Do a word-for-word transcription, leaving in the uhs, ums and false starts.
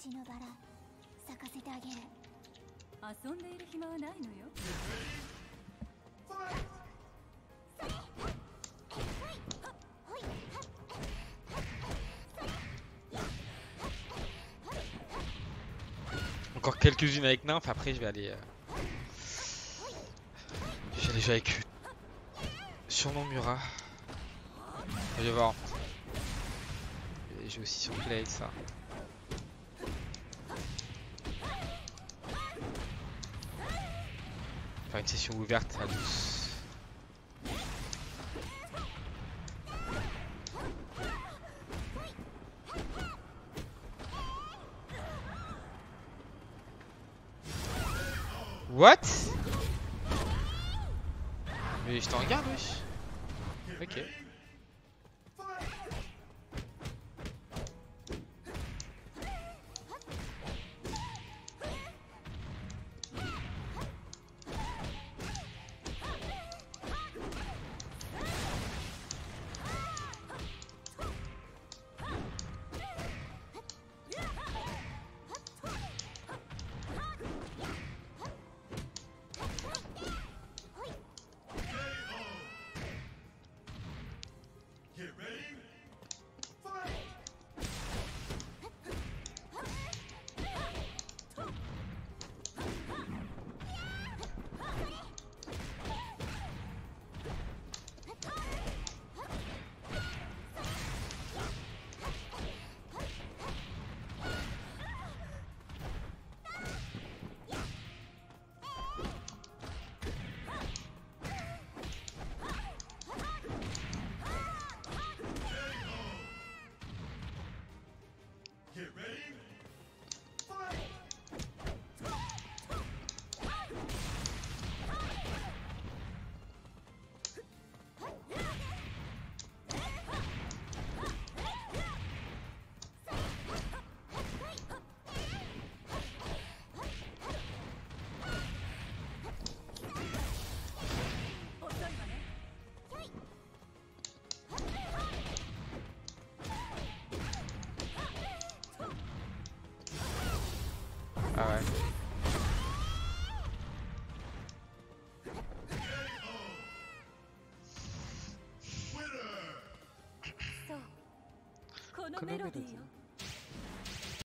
遊んでいる暇はないのよ。 Encore quelques-unes avec Nymph, après je vais aller... Euh... J'ai déjà avec... Surnom Mura. Je vais voir. J'ai aussi sur play avec ça. Faire une session ouverte à douze. What? Mais je t'en garde, wesh. Ok. Ah ouais.